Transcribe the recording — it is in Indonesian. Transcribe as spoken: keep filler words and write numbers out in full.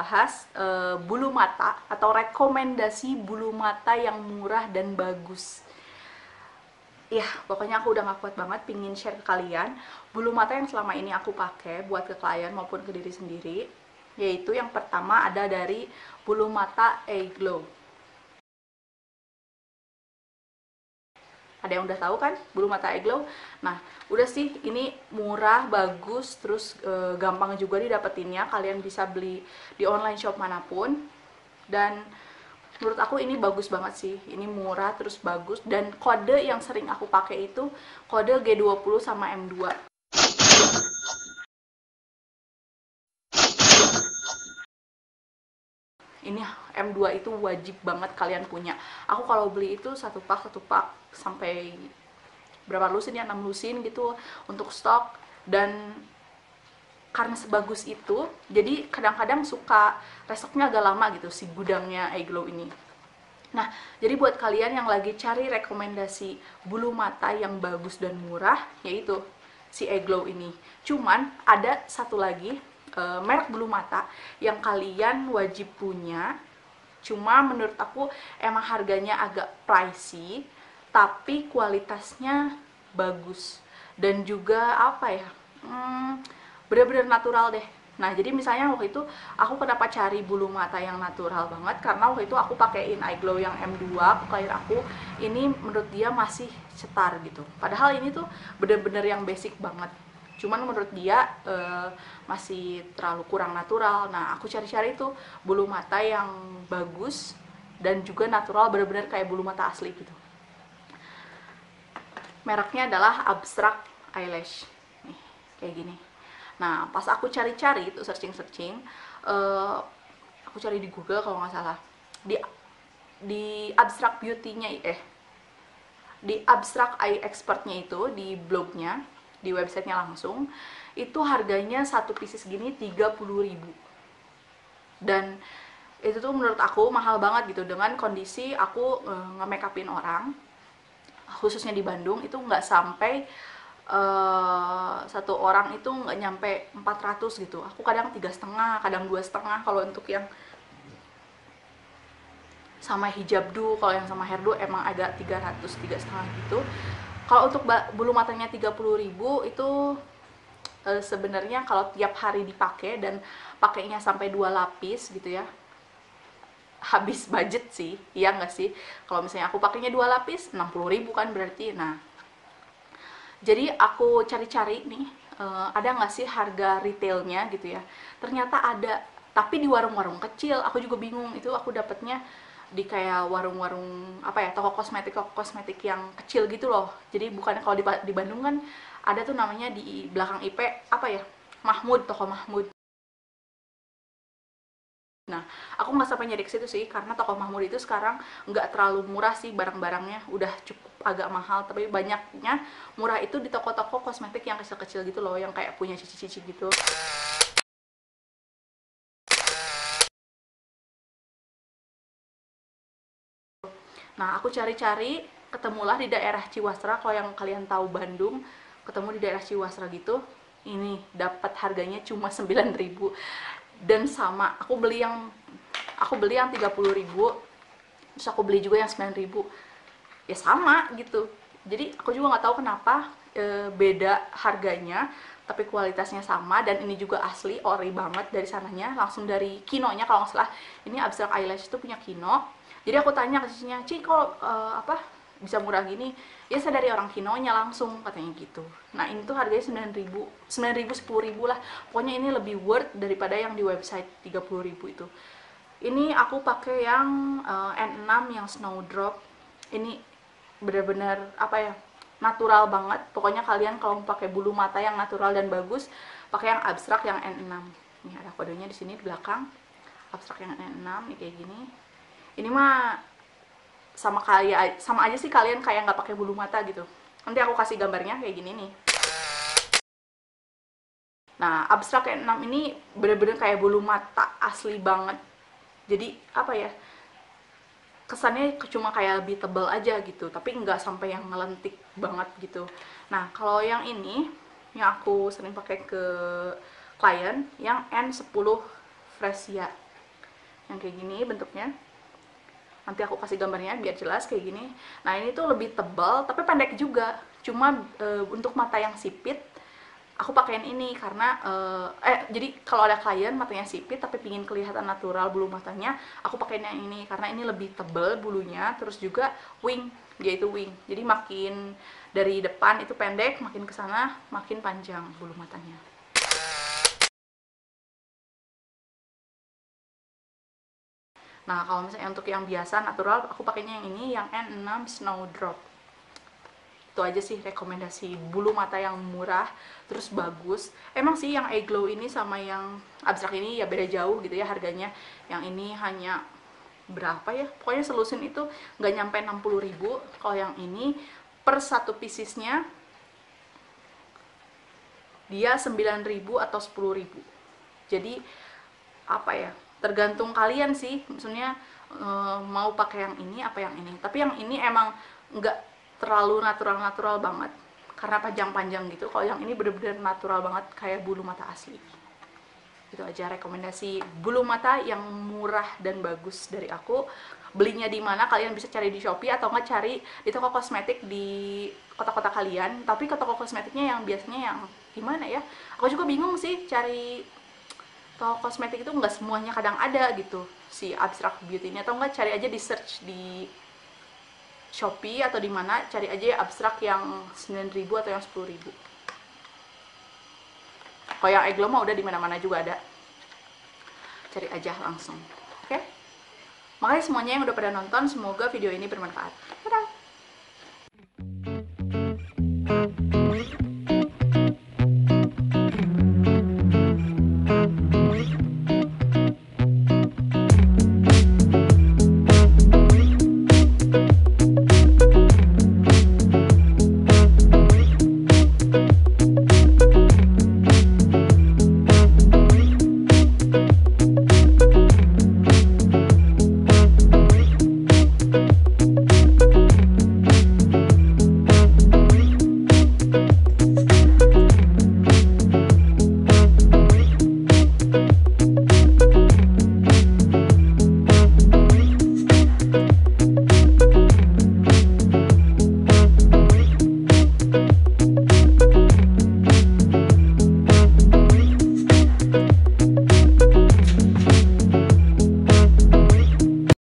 membahas uh, bulu mata atau rekomendasi bulu mata yang murah dan bagus. Ya, pokoknya aku udah gak kuat banget pingin share ke kalian bulu mata yang selama ini aku pakai buat ke klien maupun ke diri sendiri. Yaitu yang pertama ada dari bulu mata Aiglow. Ada yang udah tahu kan bulu mata Aiglow? Nah, udah sih, ini murah, bagus, terus e, gampang juga didapetinnya. Kalian bisa beli di online shop manapun. Dan menurut aku ini bagus banget sih. Ini murah, terus bagus. Dan kode yang sering aku pakai itu kode G dua puluh sama M dua. Ini M dua itu wajib banget kalian punya. Aku kalau beli itu satu pak satu pak sampai berapa lusin ya, enam lusin gitu untuk stok. Dan karena sebagus itu, jadi kadang-kadang suka resepnya agak lama gitu si gudangnya Aiglow ini. Nah, jadi buat kalian yang lagi cari rekomendasi bulu mata yang bagus dan murah, yaitu si Aiglow ini. Cuman ada satu lagi E, merek bulu mata yang kalian wajib punya, cuma menurut aku emang harganya agak pricey, tapi kualitasnya bagus dan juga apa ya, hmm, bener-bener natural deh. Nah, jadi misalnya waktu itu aku kenapa cari bulu mata yang natural banget, karena waktu itu aku pakein Aiglow yang M dua ke klien aku, ini menurut dia masih cetar gitu, padahal ini tuh bener-bener yang basic banget. Cuman menurut dia e, masih terlalu kurang natural. Nah, aku cari-cari itu bulu mata yang bagus dan juga natural, bener-bener kayak bulu mata asli gitu. Mereknya adalah Abstract Eyelash. Nih, kayak gini. Nah, pas aku cari-cari itu searching-searching, e, aku cari di Google kalau nggak salah. Di di Abstract Beauty-nya eh di Abstract Eye Expert-nya itu di blognya, di websitenya langsung, itu harganya satu pieces gini tiga puluh ribu. Dan itu tuh menurut aku mahal banget gitu, dengan kondisi aku e, nge-make upin orang, khususnya di Bandung, itu nggak sampai e, satu orang itu nggak nyampe empat ratus gitu. Aku kadang tiga setengah, kadang dua setengah kalau untuk yang sama hijab do, kalau yang sama hairdo emang agak tiga ratus, tiga setengah gitu. Kalau untuk bulu matanya tiga puluh ribu itu e, sebenarnya kalau tiap hari dipakai dan pakainya sampai dua lapis gitu ya, habis budget sih, iya nggak sih? Kalau misalnya aku pakainya dua lapis enam puluh ribu kan berarti. Nah, jadi aku cari-cari nih e, ada nggak sih harga retailnya gitu ya? Ternyata ada, tapi di warung-warung kecil. Aku juga bingung, itu aku dapatnya di kayak warung-warung apa ya, toko kosmetik toko kosmetik yang kecil gitu loh. Jadi bukannya kalau di, di Bandung kan ada tuh namanya di belakang I P apa ya, Mahmud, Toko Mahmud. Nah, aku nggak sampai nyari ke situ sih, karena Toko Mahmud itu sekarang nggak terlalu murah sih barang-barangnya, udah cukup agak mahal. Tapi banyaknya murah itu di toko-toko kosmetik yang kecil-kecil gitu loh, yang kayak punya cici-cici gitu. Nah, aku cari-cari, ketemulah di daerah Ciwasra. Kalau yang kalian tahu Bandung, ketemu di daerah Ciwasra gitu. Ini dapat harganya cuma sembilan ribu. Dan sama, aku beli yang aku beli yang tiga puluh ribu. Terus aku beli juga yang sembilan ribu. Ya sama gitu. Jadi aku juga nggak tahu kenapa e, beda harganya, tapi kualitasnya sama. Dan ini juga asli, ori banget dari sananya, langsung dari Kinonya kalau nggak salah. Ini Abstract Eyelash itu punya Kino. Jadi aku tanya ke cicinya, "Ci, kalau uh, apa bisa murah gini?" "Ya, saya dari orang Kinonya langsung," katanya gitu. Nah, ini tuh harganya sembilan ribu, sepuluh ribu lah. Pokoknya ini lebih worth daripada yang di website tiga puluh ribu itu. Ini aku pakai yang uh, N enam yang Snowdrop. Ini benar-benar apa ya, natural banget. Pokoknya kalian kalau pakai bulu mata yang natural dan bagus, pakai yang Abstract yang N enam. Ini ada kodenya di sini di belakang. Abstract yang N enam, ini kayak gini. Ini mah sama kayak sama aja sih kalian kayak nggak pakai bulu mata gitu. Nanti aku kasih gambarnya kayak gini nih. Nah, Abstract N enam ini bener-bener kayak bulu mata asli banget. Jadi apa ya, kesannya cuma kayak lebih tebal aja gitu, tapi nggak sampai yang ngelentik banget gitu. Nah, kalau yang ini yang aku sering pakai ke klien yang N sepuluh Fresia. yang kayak gini bentuknya. Nanti aku kasih gambarnya biar jelas kayak gini. Nah ini tuh lebih tebal tapi pendek juga. Cuma e, untuk mata yang sipit aku pakaiin ini karena e, eh jadi kalau ada klien matanya sipit tapi pingin kelihatan natural bulu matanya, aku pakaiin yang ini karena ini lebih tebal bulunya. Terus juga wing, dia itu wing. Jadi makin dari depan itu pendek, makin kesana makin panjang bulu matanya. Nah, kalau misalnya untuk yang biasa natural, aku pakainya yang ini, yang N enam Snowdrop. Itu aja sih rekomendasi bulu mata yang murah, terus bagus. Emang sih yang Aiglow ini sama yang Abstract ini ya beda jauh gitu ya harganya. Yang ini hanya berapa ya? Pokoknya selusin itu nggak nyampe enam puluh ribu. Kalau yang ini per satu piecesnya dia sembilan ribu atau sepuluh ribu. Jadi apa ya? Tergantung kalian sih, maksudnya e, mau pakai yang ini apa yang ini. Tapi yang ini emang nggak terlalu natural-natural banget karena panjang-panjang gitu. Kalau yang ini bener-bener natural banget kayak bulu mata asli. Itu aja rekomendasi bulu mata yang murah dan bagus dari aku. Belinya di mana? Kalian bisa cari di Shopee atau nggak cari di toko kosmetik di kota-kota kalian. Tapi ke toko kosmetiknya yang biasanya yang gimana ya? Aku juga bingung sih cari. Kalau kosmetik itu nggak semuanya kadang ada gitu si Abstract Beauty ini, atau nggak cari aja di search di Shopee atau di mana, cari aja Abstract yang sembilan ribu atau yang sepuluh ribu. Kalau yang Aiglow mah udah di mana-mana juga ada, cari aja langsung. Oke, makanya semuanya yang udah pada nonton, semoga video ini bermanfaat. Dadah.